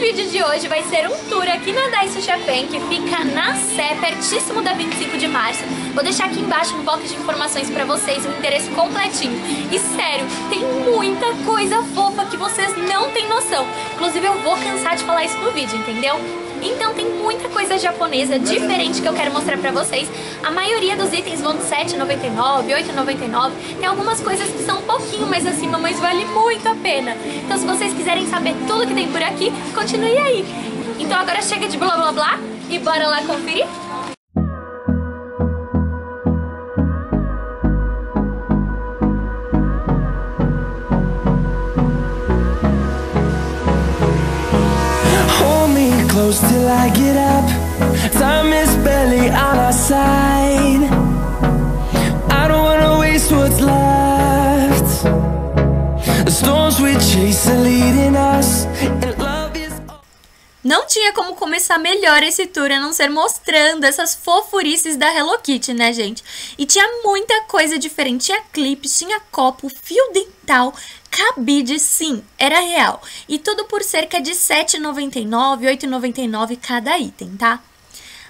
vídeo de hoje vai ser um tour aqui na Daiso Japan, que fica na Sé, pertíssimo da 25 de março. Vou deixar aqui embaixo um bloco de informações pra vocês, um endereço completinho. E sério, tem muita coisa fofa que vocês não têm noção. Inclusive eu vou cansar de falar isso no vídeo, entendeu? Então tem muita coisa japonesa diferente que eu quero mostrar pra vocês. A maioria dos itens vão de R$7,99, R$8,99. Tem algumas coisas que são um pouquinho mais acima, mas vale muito a pena. Então se vocês quiserem saber tudo que tem por aqui, continue aí. Então agora chega de blá blá blá e bora lá conferir? Close till I get up, time is barely on our side. I don't wanna waste what's left. The storms we chase are leading us. Não tinha como começar melhor esse tour a não ser mostrando essas fofurices da Hello Kitty, né, gente? E tinha muita coisa diferente, tinha clipes, tinha copo, fio dental, cabide, sim, era real. E tudo por cerca de R$7,99, R$8,99 cada item, tá?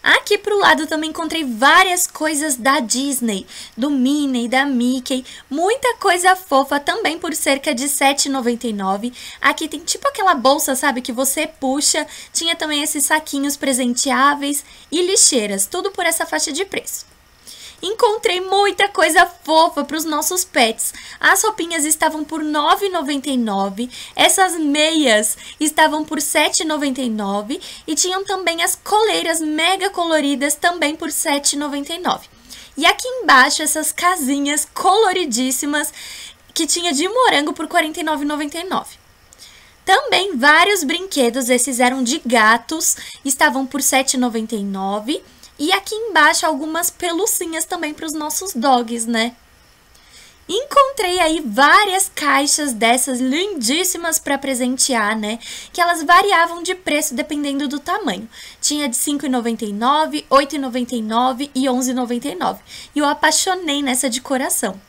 Aqui pro lado também encontrei várias coisas da Disney, do Minnie, da Mickey, muita coisa fofa também por cerca de R$7,99. Aqui tem tipo aquela bolsa, sabe, que você puxa, tinha também esses saquinhos presenteáveis e lixeiras, tudo por essa faixa de preço. Encontrei muita coisa fofa para os nossos pets. As roupinhas estavam por R$ 9,99, essas meias estavam por R$ 7,99 e tinham também as coleiras mega coloridas também por R$ 7,99. E aqui embaixo essas casinhas coloridíssimas que tinha de morango por R$ 49,99. Também vários brinquedos, esses eram de gatos, estavam por R$ 7,99. E aqui embaixo algumas pelucinhas também para os nossos dogs, né? Encontrei aí várias caixas dessas lindíssimas para presentear, né? Que elas variavam de preço dependendo do tamanho. Tinha de R$ 5,99, R$ 8,99 e R$ 11,99. E eu apaixonei nessa decoração.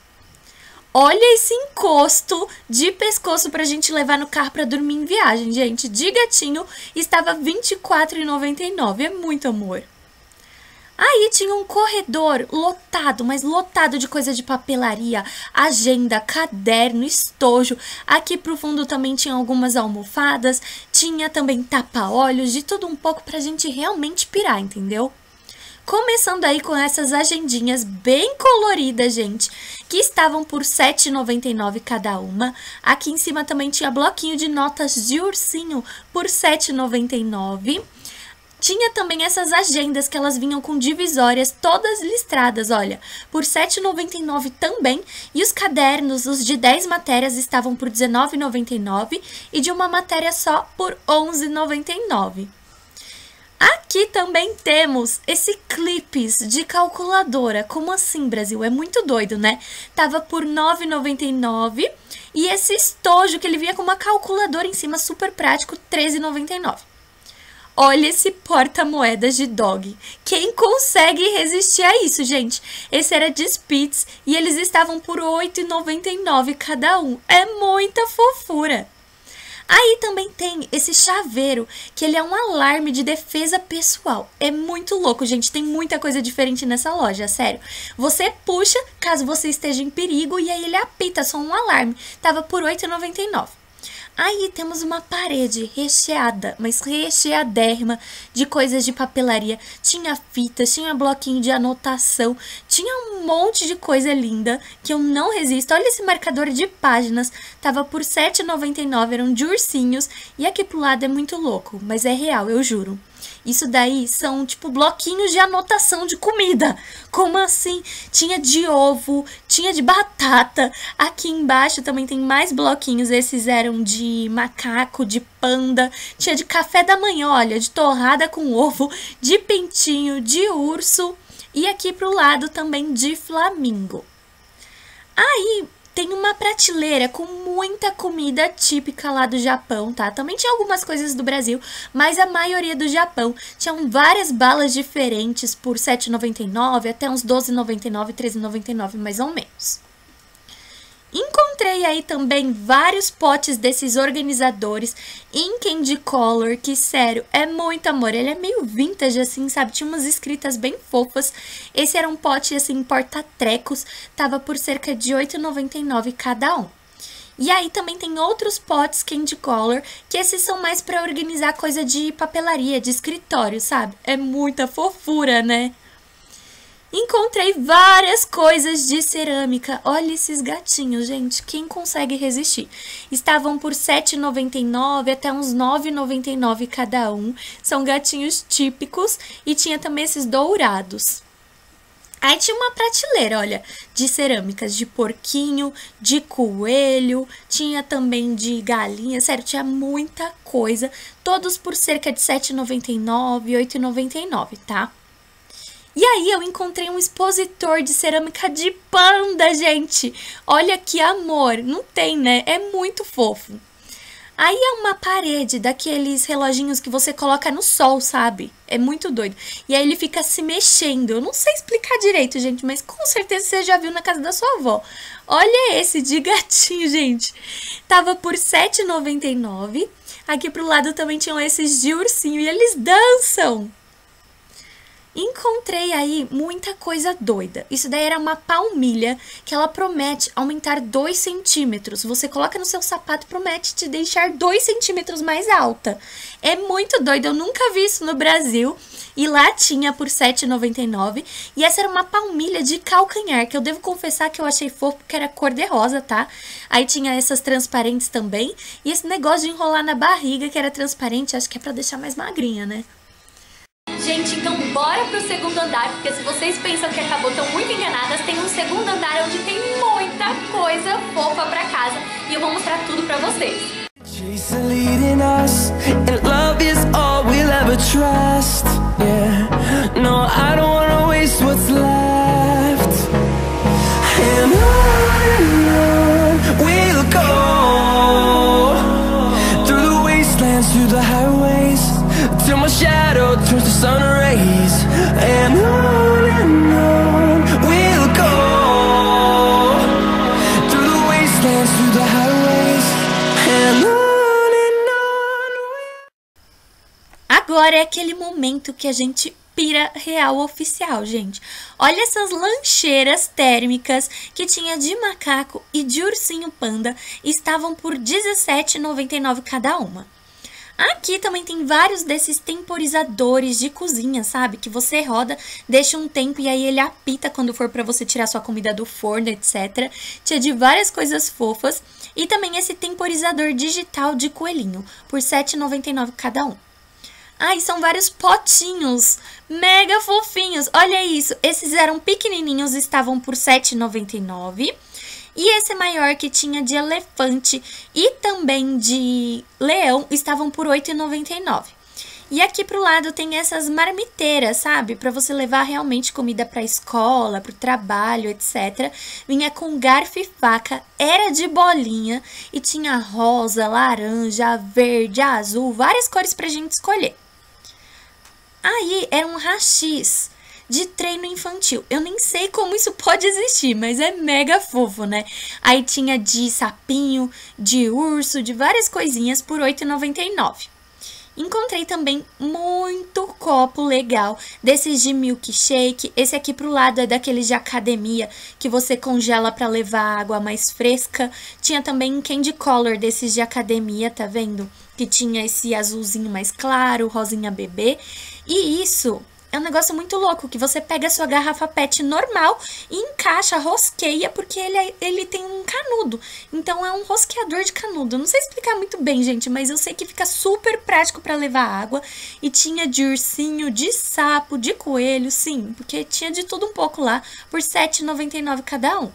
Olha esse encosto de pescoço para a gente levar no carro para dormir em viagem, gente. De gatinho estava R$ 24,99. É muito amor. Aí tinha um corredor lotado, mas lotado de coisa de papelaria, agenda, caderno, estojo. Aqui pro fundo também tinha algumas almofadas, tinha também tapa-olhos, de tudo um pouco pra gente realmente pirar, entendeu? Começando aí com essas agendinhas bem coloridas, gente, que estavam por R$ 7,99 cada uma. Aqui em cima também tinha bloquinho de notas de ursinho por R$ 7,99. Tinha também essas agendas que elas vinham com divisórias todas listradas, olha, por R$ 7,99 também. E os cadernos, os de 10 matérias, estavam por R$ 19,99 e de uma matéria só por R$ 11,99. Aqui também temos esse clipes de calculadora. Como assim, Brasil? É muito doido, né? Tava por R$ 9,99 e esse estojo que ele vinha com uma calculadora em cima, super prático, R$ 13,99. Olha esse porta-moedas de dog. Quem consegue resistir a isso, gente? Esse era de Spitz e eles estavam por R$ 8,99 cada um. É muita fofura. Aí também tem esse chaveiro, que ele é um alarme de defesa pessoal. É muito louco, gente. Tem muita coisa diferente nessa loja, sério. Você puxa caso você esteja em perigo e aí ele apita, só um alarme. Tava por R$ 8,99. Aí temos uma parede recheada, mas recheadérrima, de coisas de papelaria. Tinha fitas, tinha bloquinho de anotação, tinha um monte de coisa linda que eu não resisto. Olha esse marcador de páginas, tava por R$ 7,99, eram de ursinhos. E aqui pro lado é muito louco, mas é real, eu juro. Isso daí são tipo bloquinhos de anotação de comida. Como assim? Tinha de ovo, tinha de batata. Aqui embaixo também tem mais bloquinhos. Esses eram de macaco, de panda. Tinha de café da manhã, olha, de torrada com ovo, de pintinho, de urso. E aqui pro lado também de flamingo. Aí tem uma prateleira com muita comida típica lá do Japão, tá? Também tinha algumas coisas do Brasil, mas a maioria do Japão. Tinham várias balas diferentes por R$ 7,99 até uns R$ 12,99, R$ 13,99, mais ou menos. Encontrei comprei aí também vários potes desses organizadores em candy color, que sério, é muito amor. Ele é meio vintage assim, sabe? Tinha umas escritas bem fofas. Esse era um pote assim, porta-trecos, tava por cerca de R$8,99 cada um. E aí também tem outros potes candy color, que esses são mais pra organizar coisa de papelaria, de escritório, sabe? É muita fofura, né? Encontrei várias coisas de cerâmica. Olha esses gatinhos, gente. Quem consegue resistir? Estavam por R$7,99 até uns R$9,99 cada um. São gatinhos típicos e tinha também esses dourados. Aí tinha uma prateleira, olha, de cerâmicas, de porquinho, de coelho, tinha também de galinha, sério, tinha muita coisa, todos por cerca de R$7,99, R$8,99, tá? E aí eu encontrei um expositor de cerâmica de panda, gente, olha que amor, não tem, né? É muito fofo. Aí é uma parede daqueles reloginhos que você coloca no sol, sabe? É muito doido. E aí ele fica se mexendo. Eu não sei explicar direito, gente, mas com certeza você já viu na casa da sua avó. Olha esse de gatinho, gente. Tava por R$7,99. Aqui pro lado também tinham esses de ursinho e eles dançam. Encontrei aí muita coisa doida. Isso daí era uma palmilha que ela promete aumentar 2 centímetros. Você coloca no seu sapato e promete te deixar 2 centímetros mais alta. É muito doido, eu nunca vi isso no Brasil. E lá tinha por R$7,99. E essa era uma palmilha de calcanhar, que eu devo confessar que eu achei fofo porque era cor de rosa, tá? Aí tinha essas transparentes também. E esse negócio de enrolar na barriga, que era transparente, acho que é pra deixar mais magrinha, né? Gente, então bora pro segundo andar, porque se vocês pensam que acabou, estão muito enganadas. Tem um segundo andar onde tem muita coisa fofa pra casa e eu vou mostrar tudo pra vocês. Till my shadow turns to sun rays and on we'll go through the wastelands, through the highways and on we'll... Agora é aquele momento que a gente pira real oficial, gente. Olha essas lancheiras térmicas que tinha de macaco e de ursinho panda, estavam por R$17,99 cada uma. Aqui também tem vários desses temporizadores de cozinha, sabe? Que você roda, deixa um tempo e aí ele apita quando for pra você tirar sua comida do forno, etc. Tinha de várias coisas fofas. E também esse temporizador digital de coelhinho, por R$7,99 cada um. Ah, e são vários potinhos, mega fofinhos. Olha isso, esses eram pequenininhos, estavam por R$7,99. E esse maior que tinha de elefante e também de leão estavam por R$8,99. E aqui pro lado tem essas marmiteiras, sabe? Pra você levar realmente comida pra escola, pro trabalho, etc. Vinha com garfo e faca, era de bolinha e tinha rosa, laranja, verde, azul, várias cores pra gente escolher. Aí era um hachis de treino infantil. Eu nem sei como isso pode existir, mas é mega fofo, né? Aí tinha de sapinho, de urso, de várias coisinhas por R$8,99. Encontrei também muito copo legal, desses de milkshake. Esse aqui pro lado é daqueles de academia, que você congela pra levar água mais fresca. Tinha também candy color desses de academia, tá vendo? Que tinha esse azulzinho mais claro, rosinha bebê. E isso é um negócio muito louco, que você pega a sua garrafa PET normal e encaixa, rosqueia, porque ele tem um canudo. Então é um rosqueador de canudo. Não sei explicar muito bem, gente, mas eu sei que fica super prático pra levar água. E tinha de ursinho, de sapo, de coelho, sim, porque tinha de tudo um pouco lá, por R$7,99 cada um.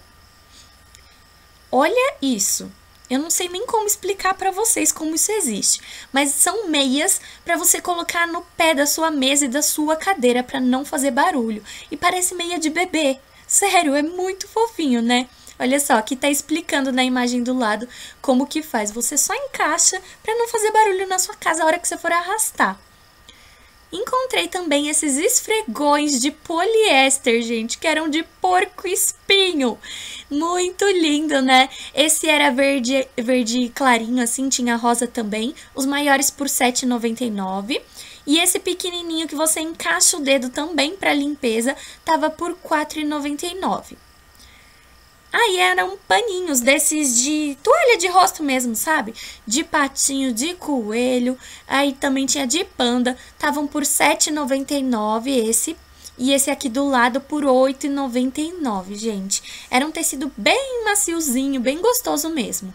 Olha isso! Eu não sei nem como explicar pra vocês como isso existe, mas são meias pra você colocar no pé da sua mesa e da sua cadeira pra não fazer barulho. E parece meia de bebê. Sério, é muito fofinho, né? Olha só, aqui tá explicando na imagem do lado como que faz. Você só encaixa pra não fazer barulho na sua casa a hora que você for arrastar. Encontrei também esses esfregões de poliéster, gente, que eram de porco espinho. Muito lindo, né? Esse era verde clarinho, assim, tinha rosa também. Os maiores por R$ 7,99. E esse pequenininho que você encaixa o dedo também para limpeza, tava por R$ 4,99. Aí eram paninhos desses de toalha de rosto mesmo, sabe? De patinho, de coelho, aí também tinha de panda, estavam por R$ 7,99 esse, e esse aqui do lado por R$ 8,99, gente. Era um tecido bem maciozinho, bem gostoso mesmo.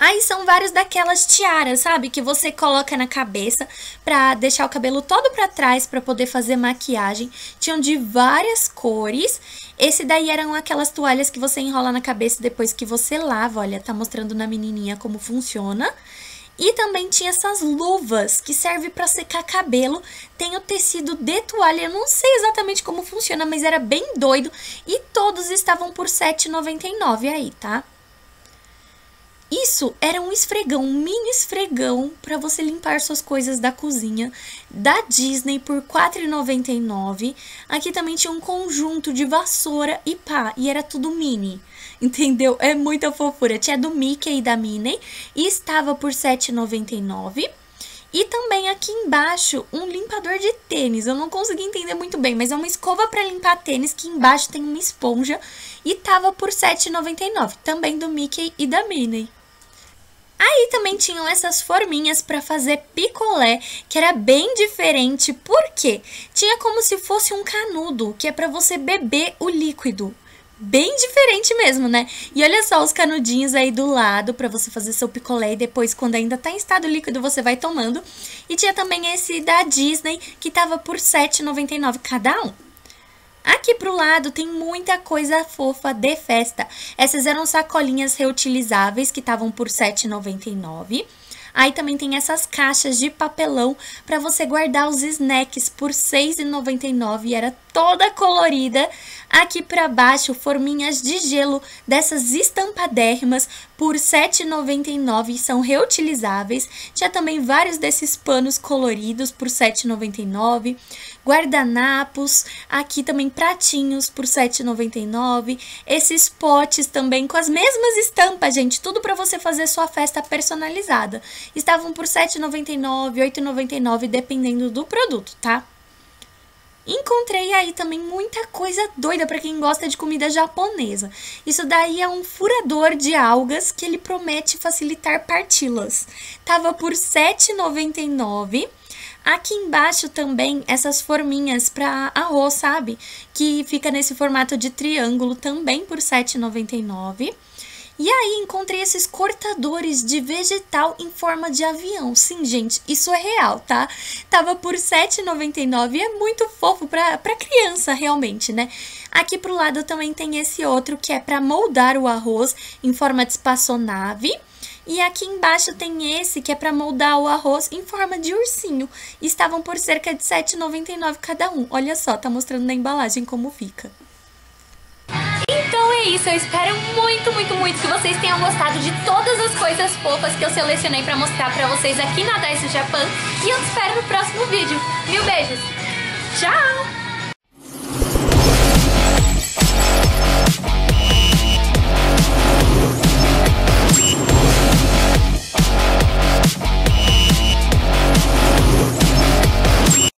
Aí são vários daquelas tiaras, sabe? Que você coloca na cabeça pra deixar o cabelo todo pra trás, pra poder fazer maquiagem. Tinham de várias cores. Esse daí eram aquelas toalhas que você enrola na cabeça depois que você lava. Olha, tá mostrando na menininha como funciona. E também tinha essas luvas que servem pra secar cabelo. Tem o tecido de toalha, eu não sei exatamente como funciona, mas era bem doido. E todos estavam por R$ 7,99 aí, tá? Isso era um esfregão, um mini esfregão para você limpar suas coisas da cozinha, da Disney, por R$ 4,99. Aqui também tinha um conjunto de vassoura e pá, e era tudo mini, entendeu? É muita fofura. Tinha do Mickey e da Minnie, e estava por R$ 7,99. E também aqui embaixo, um limpador de tênis. Eu não consegui entender muito bem, mas é uma escova para limpar tênis, que embaixo tem uma esponja. E tava por R$ 7,99, também do Mickey e da Minnie. Aí também tinham essas forminhas para fazer picolé, que era bem diferente, porque tinha como se fosse um canudo, que é para você beber o líquido. Bem diferente mesmo, né? E olha só os canudinhos aí do lado pra você fazer seu picolé e depois, quando ainda tá em estado líquido, você vai tomando. E tinha também esse da Disney, que tava por R$ 7,99 cada um. Aqui pro lado tem muita coisa fofa de festa. Essas eram sacolinhas reutilizáveis, que estavam por R$ 7,99. Aí também tem essas caixas de papelão para você guardar os snacks por R$ 6,99 e era toda colorida. Aqui para baixo, forminhas de gelo dessas estampadérrimas por R$ 7,99 e são reutilizáveis. Tinha também vários desses panos coloridos por R$ 7,99. Guardanapos, aqui também pratinhos por R$ 7,99. Esses potes também com as mesmas estampas, gente, tudo para você fazer sua festa personalizada. Estavam por R$ 7,99, R$ 8,99, dependendo do produto, tá? Encontrei aí também muita coisa doida para quem gosta de comida japonesa. Isso daí é um furador de algas que ele promete facilitar partículas. Tava por R$ 7,99. Aqui embaixo também essas forminhas para arroz, sabe? Que fica nesse formato de triângulo, também por R$ 7,99. E aí, encontrei esses cortadores de vegetal em forma de avião. Sim, gente, isso é real, tá? Tava por R$ 7,99 e é muito fofo pra criança, realmente, né? Aqui pro lado também tem esse outro, que é pra moldar o arroz em forma de espaçonave. E aqui embaixo tem esse, que é pra moldar o arroz em forma de ursinho. Estavam por cerca de R$ 7,99 cada um. Olha só, tá mostrando na embalagem como fica. Então é isso, eu espero muito que vocês tenham gostado de todas as coisas fofas que eu selecionei pra mostrar pra vocês aqui na Daiso Japan. E eu te espero no próximo vídeo. Mil beijos! Tchau!